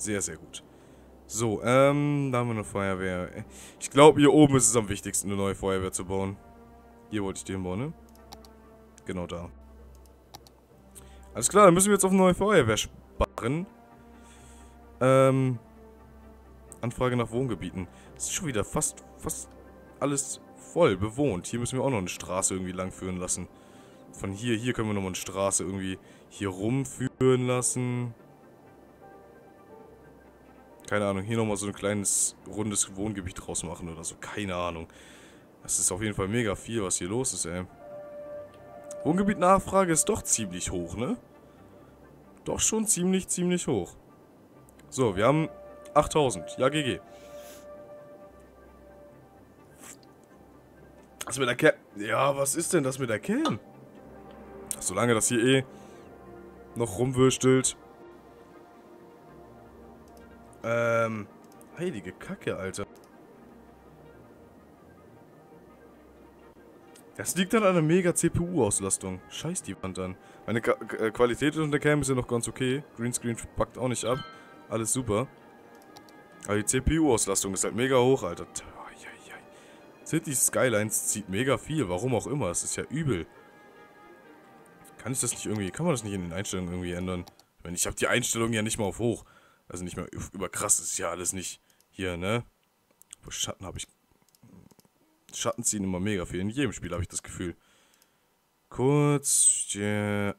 Sehr, sehr gut. So, da haben wir eine Feuerwehr. Ich glaube, hier oben ist es am wichtigsten, eine neue Feuerwehr zu bauen. Hier wollte ich den bauen, ne? Genau da. Alles klar, dann müssen wir jetzt auf eine neue Feuerwehr sparen. Anfrage nach Wohngebieten. Das ist schon wieder fast alles voll bewohnt. Hier müssen wir auch noch eine Straße irgendwie lang führen lassen. Von hier können wir nochmal eine Straße irgendwie hier rumführen lassen. Keine Ahnung, hier nochmal so ein kleines, rundes Wohngebiet draus machen oder so. Keine Ahnung. Das ist auf jeden Fall mega viel, was hier los ist, ey. Wohngebietnachfrage ist doch ziemlich hoch, ne? Doch schon ziemlich hoch. So, wir haben 8000. Ja, GG. Das mit der Cam... Ja, was ist denn das mit der Cam? Solange das hier eh noch rumwürstelt... Heilige Kacke, Alter. Das liegt an einer mega CPU-Auslastung. Scheiß die Wand an. Meine Qualität unter der Cam ist ja noch ganz okay. Greenscreen packt auch nicht ab. Alles super. Aber die CPU-Auslastung ist halt mega hoch, Alter. Cities Skylines zieht mega viel. Warum auch immer. Das ist ja übel. Kann ich das nicht irgendwie... Kann man das nicht in den Einstellungen irgendwie ändern? Ich meine, ich habe die Einstellungen ja nicht mal auf hoch. Also nicht mehr überkrass, das ist ja alles nicht hier, ne? Aber Schatten habe ich... Schatten ziehen immer mega viel. In jedem Spiel habe ich das Gefühl. Kurz... Yeah.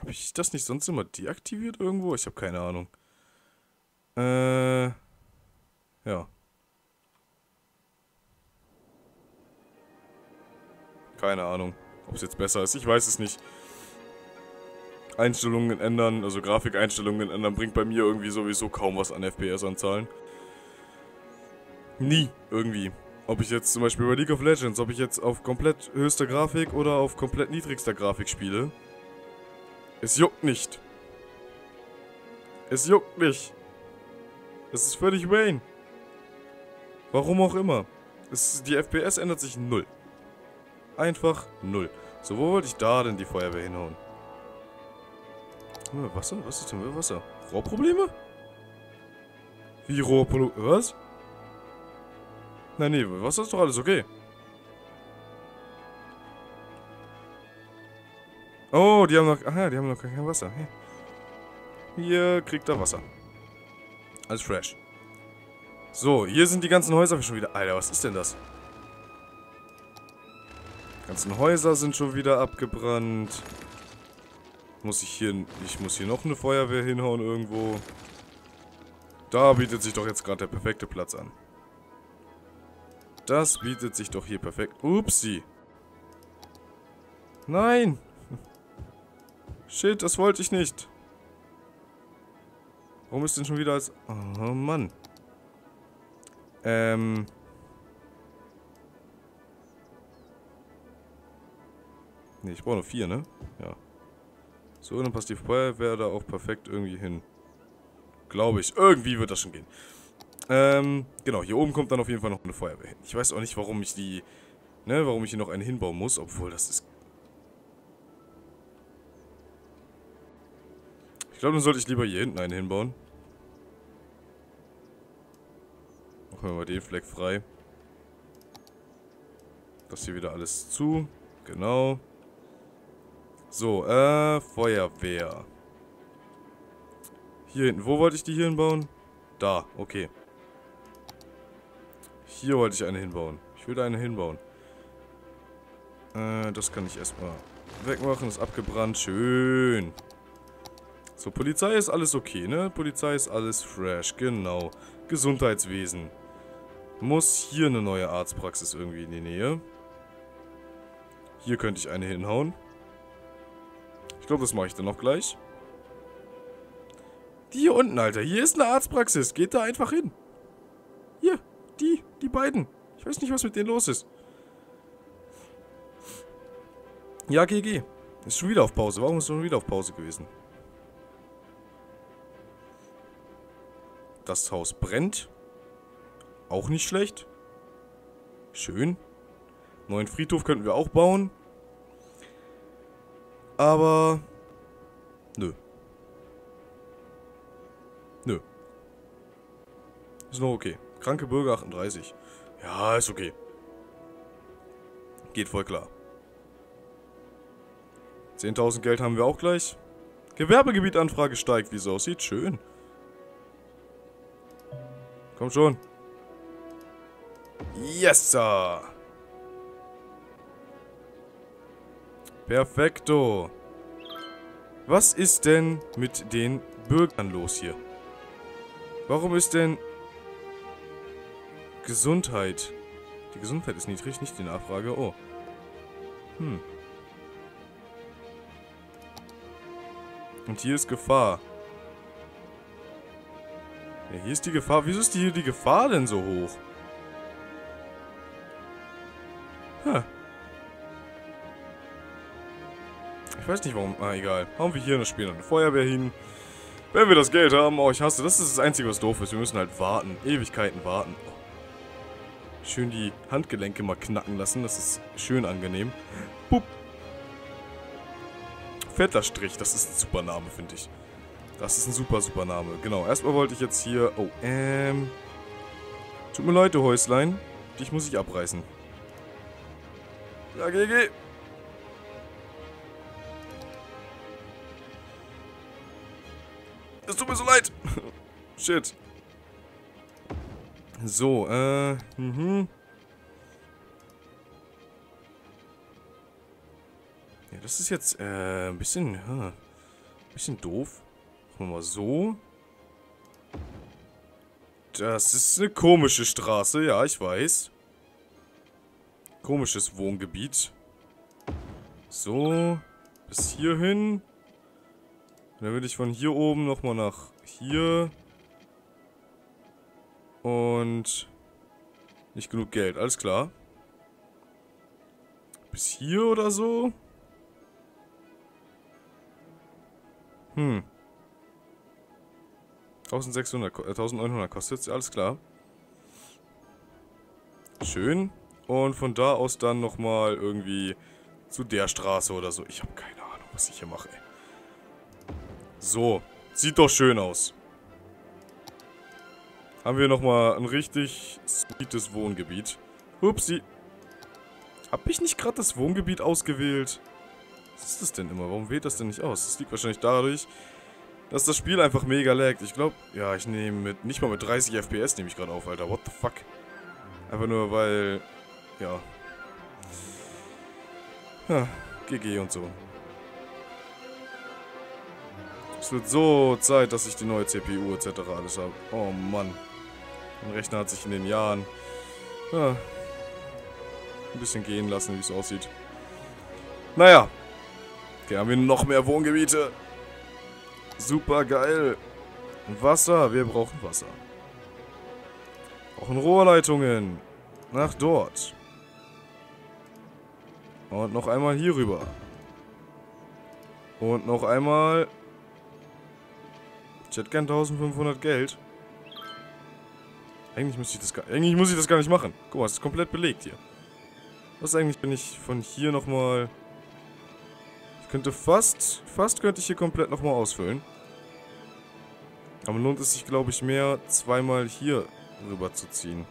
Habe ich das nicht sonst immer deaktiviert irgendwo? Ich habe keine Ahnung. Ja. Keine Ahnung, ob es jetzt besser ist. Ich weiß es nicht. Einstellungen ändern, also Grafikeinstellungen ändern, bringt bei mir irgendwie sowieso kaum was an FPS-Anzahlen. Nie, irgendwie. Ob ich jetzt zum Beispiel bei League of Legends, ob ich jetzt auf komplett höchster Grafik oder auf komplett niedrigster Grafik spiele. Es juckt nicht. Es juckt nicht. Es ist völlig Wayne. Warum auch immer. Die FPS ändert sich null. Einfach null. So, wo wollte ich da denn die Feuerwehr hinhauen? Wasser? Was ist denn mit Wasser? Rohrprobleme? Wie Rohrprobleme? Was? Nein, nee, Wasser ist doch alles okay. Oh, die haben noch... Aha, die haben noch kein Wasser. Hier kriegt er Wasser. Alles fresh. So, hier sind die ganzen Häuser schon wieder... Alter, was ist denn das? Die ganzen Häuser sind schon wieder abgebrannt. Ich muss hier noch eine Feuerwehr hinhauen irgendwo. Da bietet sich doch jetzt gerade der perfekte Platz an. Das bietet sich doch hier perfekt. Upsi. Nein. Shit, das wollte ich nicht. Warum ist denn schon wieder als... Oh Mann. Ne, ich brauche nur 4, ne? Ja. So, dann passt die Feuerwehr da auch perfekt irgendwie hin. Glaube ich. Irgendwie wird das schon gehen. Genau, hier oben kommt dann auf jeden Fall noch eine Feuerwehr hin. Ich weiß auch nicht, warum ich die... Ne, warum ich hier noch eine hinbauen muss, obwohl das ist... Ich glaube, dann sollte ich lieber hier hinten eine hinbauen. Machen wir mal den Fleck frei. Das hier wieder alles zu. Genau. So, Feuerwehr. Hier hinten. Wo wollte ich die hier hinbauen? Da, okay. Hier wollte ich eine hinbauen. Ich will da eine hinbauen. Das kann ich erstmal wegmachen. Ist abgebrannt. Schön. So, Polizei ist alles okay, ne? Polizei ist alles fresh. Genau. Gesundheitswesen. Muss hier eine neue Arztpraxis irgendwie in die Nähe. Hier könnte ich eine hinhauen. Ich glaube, das mache ich dann noch gleich. Die hier unten, Alter. Hier ist eine Arztpraxis. Geht da einfach hin. Hier. Die beiden. Ich weiß nicht, was mit denen los ist. Ja, GG. Ist schon wieder auf Pause. Warum ist schon wieder auf Pause gewesen? Das Haus brennt. Auch nicht schlecht. Schön. Neuen Friedhof könnten wir auch bauen. Aber... Nö. Nö. Ist noch okay. Kranke Bürger 38. Ja, ist okay. Geht voll klar. 10.000 Geld haben wir auch gleich. Gewerbegebietanfrage steigt, wie es aussieht. Schön. Komm schon. Yes, sir. Perfekto. Was ist denn mit den Bürgern los hier? Warum ist denn... Gesundheit. Die Gesundheit ist niedrig, nicht die Nachfrage. Oh. Hm. Und hier ist Gefahr. Ja, hier ist die Gefahr. Wieso ist hier die Gefahr denn so hoch? Huh. Ich weiß nicht warum. Ah, egal. Hauen wir hier in das Spiel eine Feuerwehr hin. Wenn wir das Geld haben. Oh, ich hasse. Das ist das Einzige, was doof ist. Wir müssen halt warten. Ewigkeiten warten. Schön die Handgelenke mal knacken lassen. Das ist schön angenehm. Pup. Fetter Strich. Das ist ein super Name, finde ich. Das ist ein super, super Name. Genau. Erstmal wollte ich jetzt hier... Oh, Tut mir leid, du Häuslein. Dich muss ich abreißen. Ja, geh, geh. Es tut mir so leid. Shit. So, Ja, das ist jetzt, ein bisschen, bisschen doof. Machen wir mal so. Das ist eine komische Straße, ja, ich weiß. Komisches Wohngebiet. So, bis hierhin. Dann würde ich von hier oben nochmal nach hier... Und nicht genug Geld, alles klar. Bis hier oder so? Hm. 1600, 1900 kostet es, alles klar. Schön. Und von da aus dann nochmal irgendwie zu der Straße oder so. Ich habe keine Ahnung, was ich hier mache, ey. So, sieht doch schön aus. Haben wir nochmal ein richtig sweetes Wohngebiet. Upsi. Hab ich nicht gerade das Wohngebiet ausgewählt? Was ist das denn immer? Warum wählt das denn nicht aus? Das liegt wahrscheinlich dadurch, dass das Spiel einfach mega laggt. Ich glaube, ja, ich nehme mit, nicht mal mit 30 FPS nehme ich gerade auf, Alter. What the fuck? Einfach nur, weil, ja. Ha, GG und so. Es wird so Zeit, dass ich die neue CPU etc. alles habe. Oh Mann. Mein Rechner hat sich in den Jahren ein bisschen gehen lassen, wie es aussieht. Naja. Okay, haben wir noch mehr Wohngebiete. Super geil. Wasser. Wir brauchen Wasser. Brauchen Rohrleitungen. Nach dort. Und noch einmal hier rüber. Und noch einmal... Ich hätte gern 1500 Geld. Eigentlich muss ich das gar nicht machen. Guck mal, es ist komplett belegt hier. Was eigentlich, wenn ich von hier nochmal... Ich könnte fast könnte ich hier komplett nochmal ausfüllen. Aber lohnt es sich, glaube ich, mehr, zweimal hier rüber zu ziehen.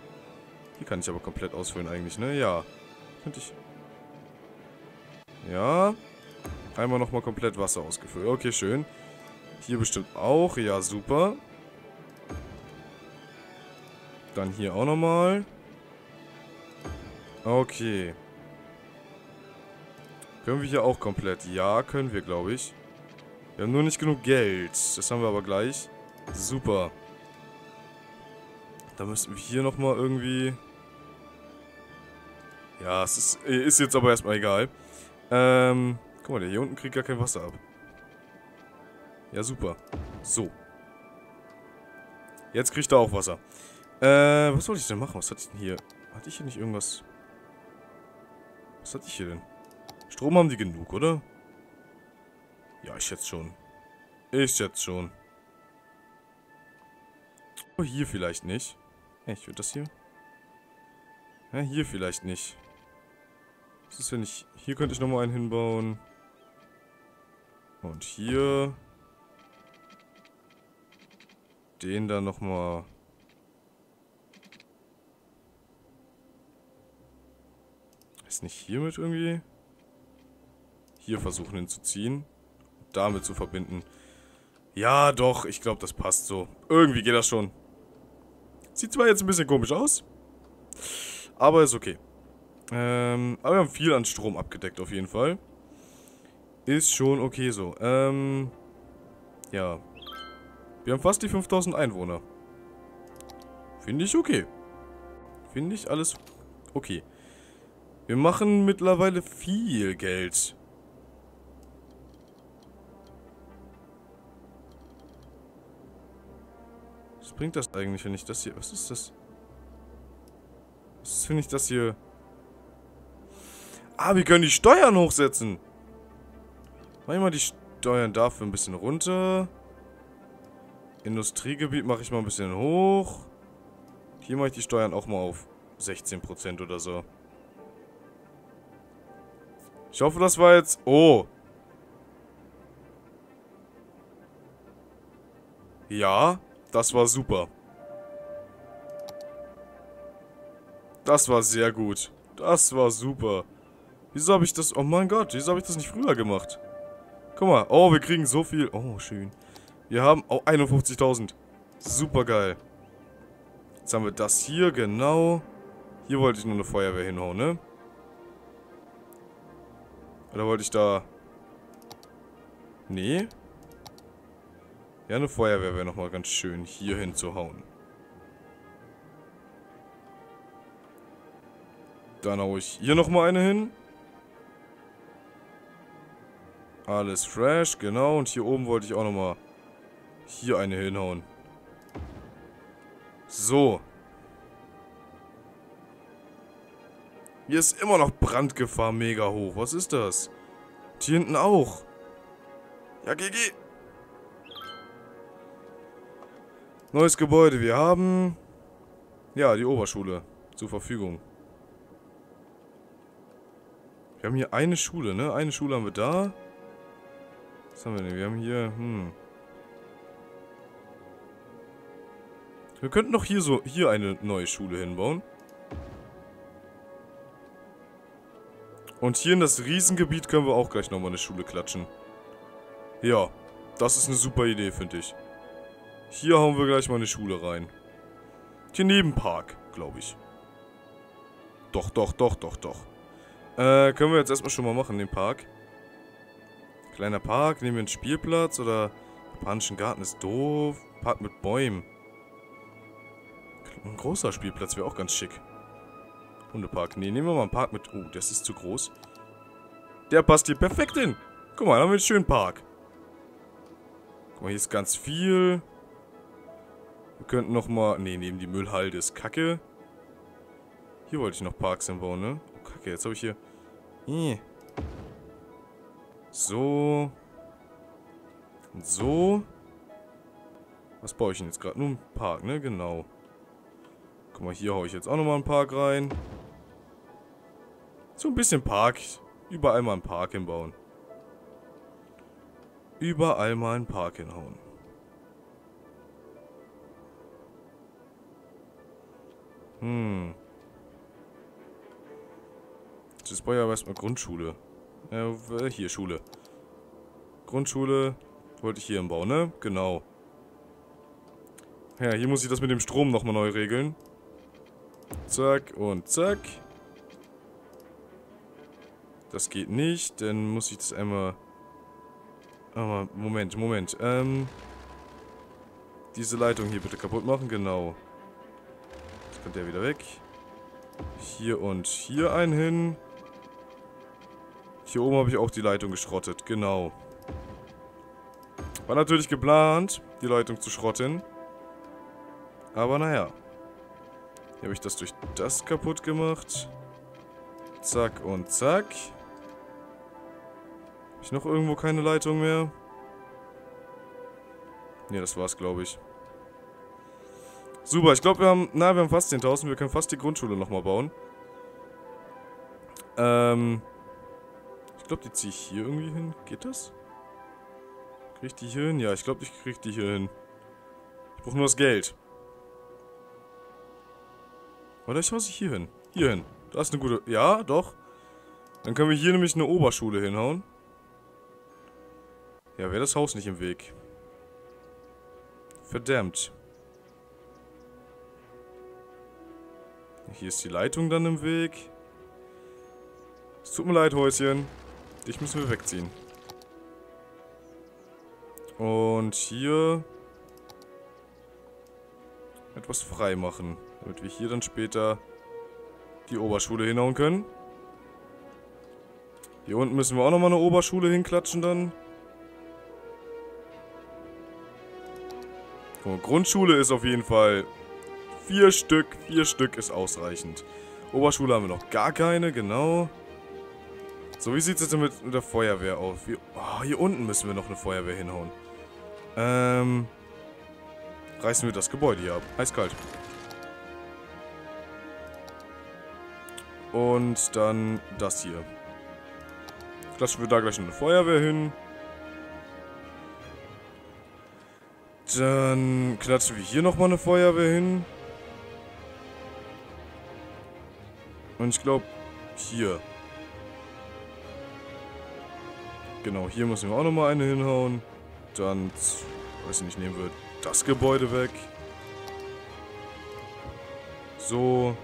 Hier kann ich aber komplett ausfüllen eigentlich, ne? Ja. Könnte ich... Ja. Einmal nochmal komplett Wasser ausgefüllt. Okay, schön. Hier bestimmt auch. Ja, super. Dann hier auch nochmal. Okay. Können wir hier auch komplett? Ja, können wir, glaube ich. Wir haben nur nicht genug Geld. Das haben wir aber gleich. Super. Dann müssten wir hier nochmal irgendwie... Ja, es ist jetzt aber erstmal egal. Guck mal, der hier unten kriegt gar kein Wasser ab. Ja, super. So. Jetzt kriegt er auch Wasser. Was wollte ich denn machen? Was hatte ich denn hier? Hatte ich hier nicht irgendwas? Was hatte ich hier denn? Strom haben die genug, oder? Ja, ich schätze schon. Ich schätze schon. Oh, hier vielleicht nicht. Ja, ich würde das hier. Ja, hier vielleicht nicht. Was ist, wenn ich... Hier könnte ich nochmal einen hinbauen. Und hier... den da nochmal... Ist nicht hiermit irgendwie? Hier versuchen hinzuziehen. Damit zu verbinden. Ja, doch, ich glaube, das passt so. Irgendwie geht das schon. Sieht zwar jetzt ein bisschen komisch aus, aber ist okay. Aber wir haben viel an Strom abgedeckt auf jeden Fall. Ist schon okay so. Ja. Wir haben fast die 5000 Einwohner. Finde ich okay. Finde ich alles okay. Wir machen mittlerweile viel Geld. Was bringt das eigentlich, wenn ich das hier... Was ist das? Was ist, wenn ich das hier... Ah, wir können die Steuern hochsetzen. Mach ich mal die Steuern dafür ein bisschen runter. Industriegebiet mache ich mal ein bisschen hoch. Hier mache ich die Steuern auch mal auf 16% oder so. Ich hoffe, das war jetzt... Oh. Ja, das war super. Das war sehr gut. Das war super. Wieso habe ich das... Oh mein Gott, wieso habe ich das nicht früher gemacht? Guck mal. Oh, wir kriegen so viel. Oh, schön. Wir haben... Oh, 51.000. Super geil. Jetzt haben wir das hier, genau. Hier wollte ich nur eine Feuerwehr hinhauen, ne? Oder wollte ich da... Nee. Ja, eine Feuerwehr wäre nochmal ganz schön, hier hinzuhauen. Dann haue ich hier nochmal eine hin. Alles fresh, genau. Und hier oben wollte ich auch nochmal... Hier eine hinhauen. So. Hier ist immer noch Brandgefahr mega hoch. Was ist das? Und hier hinten auch. Ja, GG. Neues Gebäude. Wir haben... Ja, die Oberschule zur Verfügung. Wir haben hier eine Schule, ne? Eine Schule haben wir da. Was haben wir denn? Wir haben hier... Wir könnten noch hier so, hier eine neue Schule hinbauen. Und hier in das Riesengebiet können wir auch gleich nochmal eine Schule klatschen. Ja, das ist eine super Idee, finde ich. Hier hauen wir gleich mal eine Schule rein. Hier neben Park, glaube ich. Doch. Können wir jetzt erstmal schon mal machen, den Park. Kleiner Park, nehmen wir einen Spielplatz oder... Japanischen Garten ist doof. Park mit Bäumen. Ein großer Spielplatz wäre auch ganz schick. Hundepark. Ne, nehmen wir mal einen Park mit... Oh, das ist zu groß. Der passt hier perfekt hin. Guck mal, da haben wir einen schönen Park. Guck mal, hier ist ganz viel. Wir könnten nochmal... Ne, neben die Müllhalde ist kacke. Hier wollte ich noch Parks hinbauen, ne? Oh, kacke, jetzt habe ich hier... So. Und so. Was baue ich denn jetzt gerade? Nur einen Park, ne? Genau. Guck mal, hier haue ich jetzt auch nochmal einen Park rein. So ein bisschen Park. Überall mal einen Park hinbauen. Überall mal einen Park hinhauen. Das war ja erstmal Grundschule. Hier, Schule. Grundschule wollte ich hier hinbauen, ne? Genau. Ja, hier muss ich das mit dem Strom nochmal neu regeln. Zack und zack. Das geht nicht, dann muss ich das einmal... Aber Moment. Diese Leitung hier bitte kaputt machen, genau. Jetzt kommt der wieder weg. Hier und hier einen hin. Hier oben habe ich auch die Leitung geschrottet, genau. War natürlich geplant, die Leitung zu schrotten. Aber naja. Hier habe ich das durch das kaputt gemacht. Zack und zack. Habe ich noch irgendwo keine Leitung mehr? Ne, das war's, glaube ich. Super, ich glaube, wir haben... Na, wir haben fast 10.000. Wir können fast die Grundschule nochmal bauen. Ich glaube, die ziehe ich hier irgendwie hin. Geht das? Kriege ich die hier hin? Ja, ich glaube, ich kriege die hier hin. Ich brauche nur das Geld. Oder ich muss hier hin. Hier hin. Das ist eine gute... Ja, doch. Dann können wir hier nämlich eine Oberschule hinhauen. Ja, wäre das Haus nicht im Weg. Verdammt. Hier ist die Leitung dann im Weg. Es tut mir leid, Häuschen. Dich müssen wir wegziehen. Und hier... etwas frei machen. Damit wir hier dann später die Oberschule hinhauen können. Hier unten müssen wir auch nochmal eine Oberschule hinklatschen dann. So, Grundschule ist auf jeden Fall 4 Stück. 4 Stück ist ausreichend. Oberschule haben wir noch gar keine, genau. So, wie sieht es jetzt denn mit der Feuerwehr aus? Oh, hier unten müssen wir noch eine Feuerwehr hinhauen. Reißen wir das Gebäude hier ab. Eiskalt. Und dann das hier. Klatschen wir da gleich eine Feuerwehr hin. Dann klatschen wir hier nochmal eine Feuerwehr hin. Und ich glaube, hier. Genau, hier müssen wir auch nochmal eine hinhauen. Dann, weiß ich nicht, nehmen wir das Gebäude weg. So.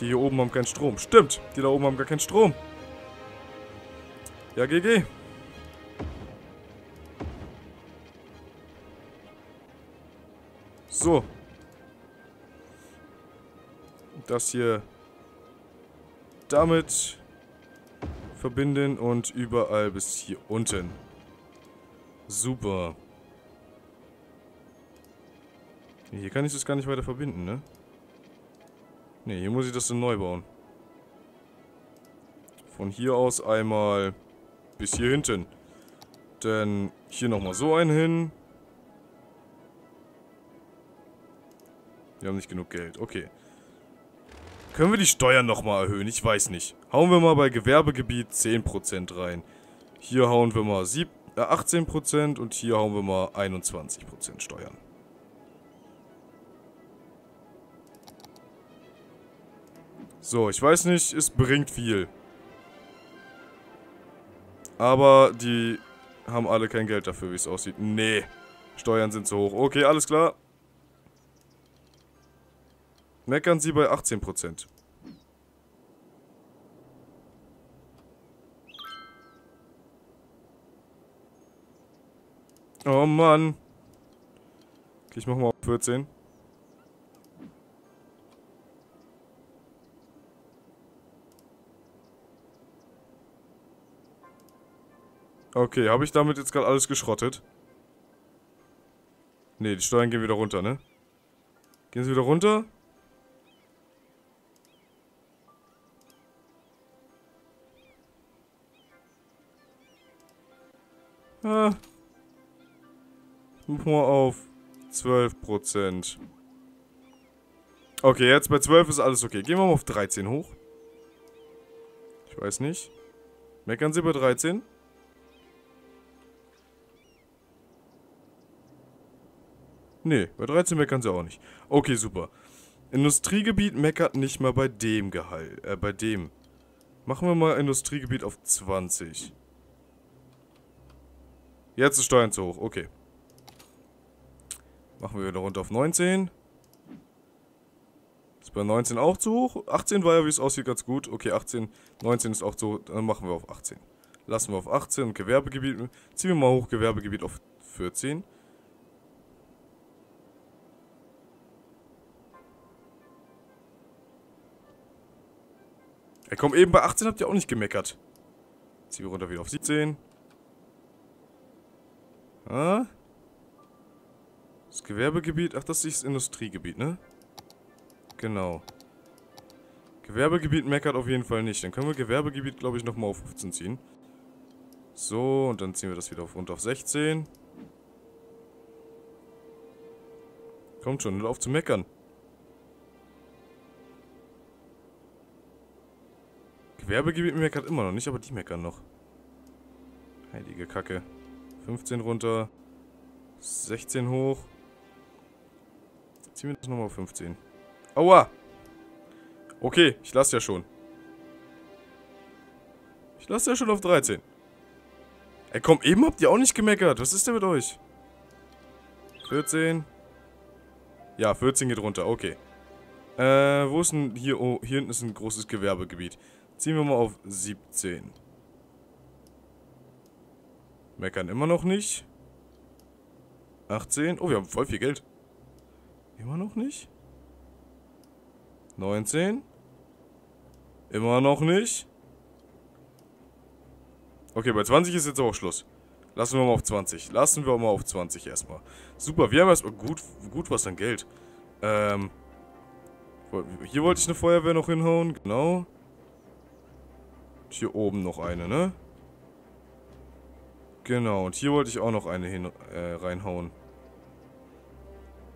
Die hier oben haben keinen Strom. Stimmt, die da oben haben gar keinen Strom. Ja, GG. So. Das hier damit verbinden und überall bis hier unten. Super. Hier kann ich das gar nicht weiter verbinden, ne? Ne, hier muss ich das dann neu bauen. Von hier aus einmal bis hier hinten. Dann hier nochmal so einen hin. Wir haben nicht genug Geld, okay. Können wir die Steuern nochmal erhöhen? Ich weiß nicht. Hauen wir mal bei Gewerbegebiet 10% rein. Hier hauen wir mal 18% und hier hauen wir mal 21% Steuern. So, ich weiß nicht, es bringt viel. Aber die haben alle kein Geld dafür, wie es aussieht. Nee, Steuern sind zu hoch. Okay, alles klar. Meckern Sie bei 18%. Oh Mann. Okay, ich mach mal auf 14. Okay, habe ich damit jetzt gerade alles geschrottet? Ne, die Steuern gehen wieder runter, ne? Gehen sie wieder runter? Ah. Mach mal auf 12%. Okay, jetzt bei 12 ist alles okay. Gehen wir mal auf 13 hoch. Ich weiß nicht. Meckern Sie bei 13? Nee, bei 13 meckern sie auch nicht. Okay, super. Industriegebiet meckert nicht mal bei dem Gehalt. Bei dem. Machen wir mal Industriegebiet auf 20. Jetzt ist Steuern zu hoch, okay. Machen wir wieder runter auf 19. Ist bei 19 auch zu hoch? 18 war ja, wie es aussieht, ganz gut. Okay, 18, 19 ist auch zu hoch. Dann machen wir auf 18. Lassen wir auf 18 und Gewerbegebiet. Ziehen wir mal hoch, Gewerbegebiet auf 14. Ey, komm, eben bei 18 habt ihr auch nicht gemeckert. Ziehen wir runter wieder auf 17. Ah. Das Gewerbegebiet. Ach, das ist das Industriegebiet, ne? Genau. Gewerbegebiet meckert auf jeden Fall nicht. Dann können wir Gewerbegebiet, glaube ich, nochmal auf 15 ziehen. So, und dann ziehen wir das wieder runter auf 16. Kommt schon, hört auf zu meckern. Gewerbegebiet meckert immer noch nicht, aber die meckern noch. Heilige Kacke. 15 runter. 16 hoch. Ziehen wir das nochmal auf 15. Aua! Okay, ich lasse ja schon. Ich lasse ja schon auf 13. Ey, komm, eben habt ihr auch nicht gemeckert. Was ist denn mit euch? 14. Ja, 14 geht runter, okay. Wo ist denn hier? Oh, hier hinten ist ein großes Gewerbegebiet. Ziehen wir mal auf 17. Meckern immer noch nicht. 18. Oh, wir haben voll viel Geld. Immer noch nicht. 19. Immer noch nicht. Okay, bei 20 ist jetzt auch Schluss. Lassen wir mal auf 20. Lassen wir mal auf 20 erstmal. Super, wir haben erstmal gut was an Geld. Hier wollte ich eine Feuerwehr noch hinhauen, genau. Und hier oben noch eine, ne? Genau, und hier wollte ich auch noch eine reinhauen.